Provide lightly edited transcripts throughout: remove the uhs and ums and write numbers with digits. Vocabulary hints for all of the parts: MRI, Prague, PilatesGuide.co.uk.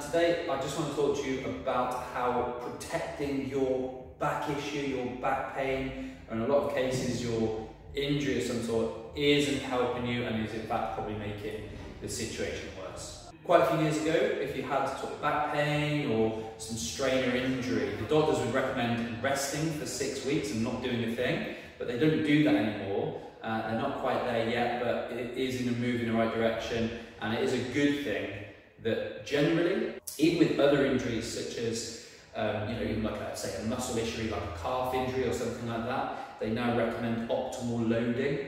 Today I just want to talk to you about how protecting your back issue, your back pain, and in a lot of cases your injury of some sort isn't helping you and is in fact probably making the situation worse. Quite a few years ago, if you had sort of back pain or some strain or injury, the doctors would recommend resting for 6 weeks and not doing a thing, but they don't do that anymore. They're not quite there yet, but it is in a move in the right direction, and it is a good thing that generally, even with other injuries such as even like say a muscle issue, like a calf injury or something like that, they now recommend optimal loading.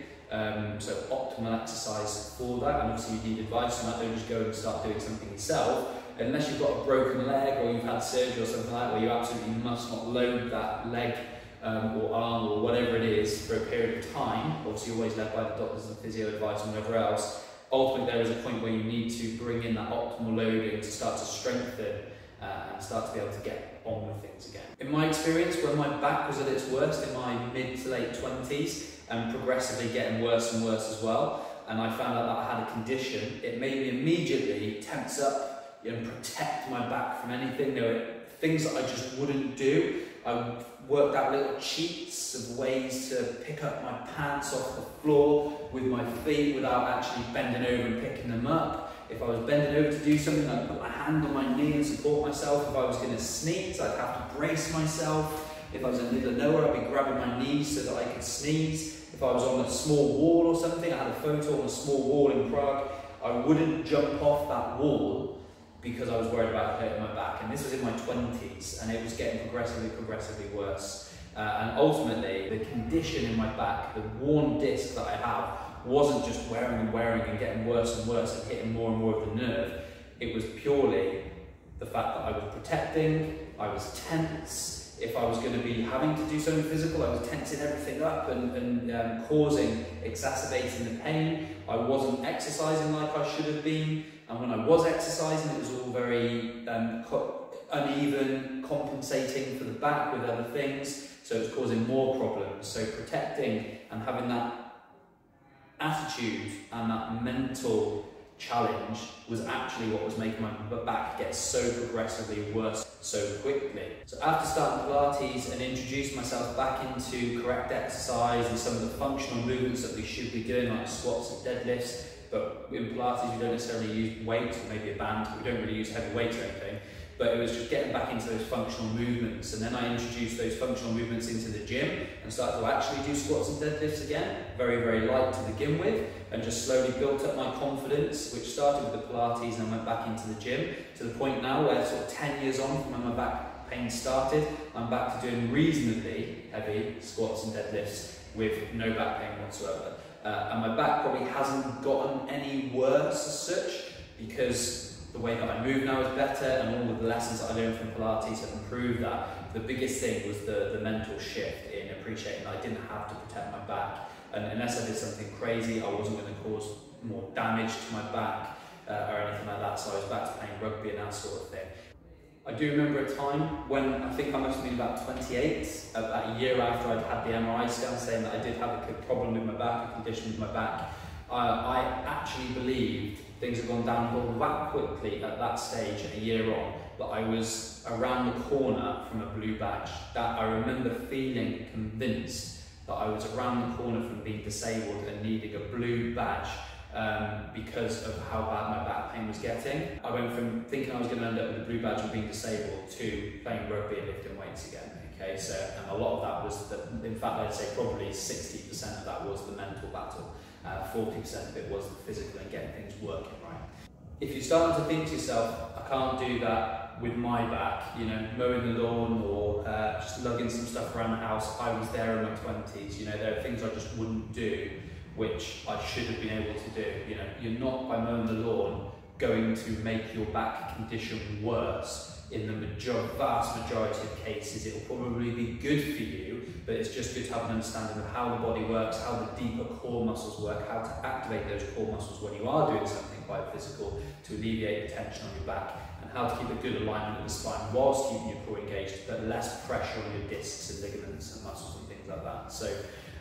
So optimal exercise for that, and obviously you need advice on that. Don't just go and start doing something yourself, unless you've got a broken leg or you've had surgery or something like that, where you absolutely must not load that leg or arm or whatever it is for a period of time. Obviously always led by the doctors and physio advice and whatever else. Ultimately there is a point where you need to bring in that optimal loading to start to strengthen and start to be able to get on with things again. In my experience, when my back was at its worst in my mid to late 20s, and progressively getting worse and worse as well, and I found out that I had a condition, it made me immediately tense up and protect my back from anything. There were things that I just wouldn't do. I worked out little cheats of ways to pick up my pants off the floor with my feet without actually bending over and picking them up. If I was bending over to do something, I'd put my hand on my knee and support myself. If I was going to sneeze, I'd have to brace myself. If I was in the middle of nowhere, I'd be grabbing my knees so that I could sneeze. If I was on a small wall or something, I had a photo on a small wall in Prague, I wouldn't jump off that wall because I was worried about hurting my back. And this was in my 20s, and it was getting progressively worse. And ultimately, the condition in my back, the worn disc that I have, wasn't just wearing and getting worse and worse and hitting more and more of the nerve. It was purely the fact that I was protecting, I was tense. If I was going to be having to do something physical, I was tensing everything up and exacerbating the pain. I wasn't exercising like I should have been, and when I was exercising, it was all very uneven, compensating for the back with other things, so it was causing more problems. So protecting and having that attitude and that mental challenge was actually what was making my back get so progressively worse so quickly. So after starting Pilates and introducing myself back into correct exercise and some of the functional movements that we should be doing, like squats and deadlifts, but in Pilates we don't necessarily use weights, maybe a band, we don't really use heavy weights or anything, but it was just getting back into those functional movements. And then I introduced those functional movements into the gym and started to actually do squats and deadlifts again, very, very light to begin with, and just slowly built up my confidence, which started with the Pilates and I went back into the gym, to the point now where sort of 10 years on from when my back pain started, I'm back to doing reasonably heavy squats and deadlifts with no back pain whatsoever. And my back probably hasn't gotten any worse as such, because the way that I move now is better, and all of the lessons that I learned from Pilates have improved that. The biggest thing was the mental shift in appreciating that I didn't have to protect my back, and unless I did something crazy, I wasn't going to cause more damage to my back or anything like that, so I was back to playing rugby and that sort of thing. I do remember a time when, I think I must have been about 28, about a year after I'd had the MRI scan saying that I did have a problem with my back, a condition with my back. I actually believed things had gone downhill that quickly at that stage, a year on, but I was around the corner from a blue badge. That I remember feeling convinced that I was around the corner from being disabled and needing a blue badge because of how bad my back pain was getting. I went from thinking I was going to end up with a blue badge and being disabled to playing rugby and lifting weights again. Okay, so, and a lot of that was, in fact I'd say probably 60% of that was the mental battle. 40% of it was the physical and getting things working right. If you start to think to yourself, I can't do that with my back, mowing the lawn or just lugging some stuff around the house. I was there in my 20s, there are things I just wouldn't do, which I should have been able to do. You're not, by mowing the lawn, going to make your back condition worse. In the vast majority of cases, it will probably be good for you, but it's just good to have an understanding of how the body works, how the deeper core muscles work, how to activate those core muscles when you are doing something quite physical to alleviate the tension on your back, and how to keep a good alignment of the spine whilst keeping your core engaged, but less pressure on your discs and ligaments and muscles and things like that. So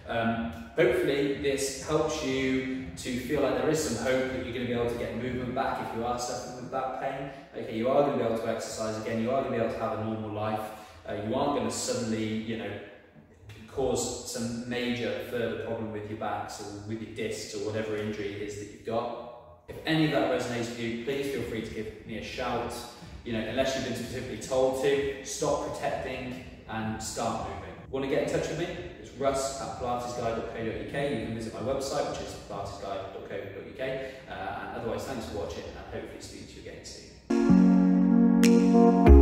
Hopefully this helps you to feel like there is some hope that you're going to be able to get movement back if you are suffering with back pain. Okay, you are going to be able to exercise again, you are going to be able to have a normal life, you aren't going to suddenly, you know, cause some major further problem with your backs or with your discs or whatever injury it is that you've got. If any of that resonates with you, please feel free to give me a shout. You know, unless you've been specifically told to, stop protecting and start moving. Want to get in touch with me? It's russ@PilatesGuide.co.uk. You can visit my website, which is PilatesGuide.co.uk. And otherwise, thanks for watching and hopefully speak to you again soon.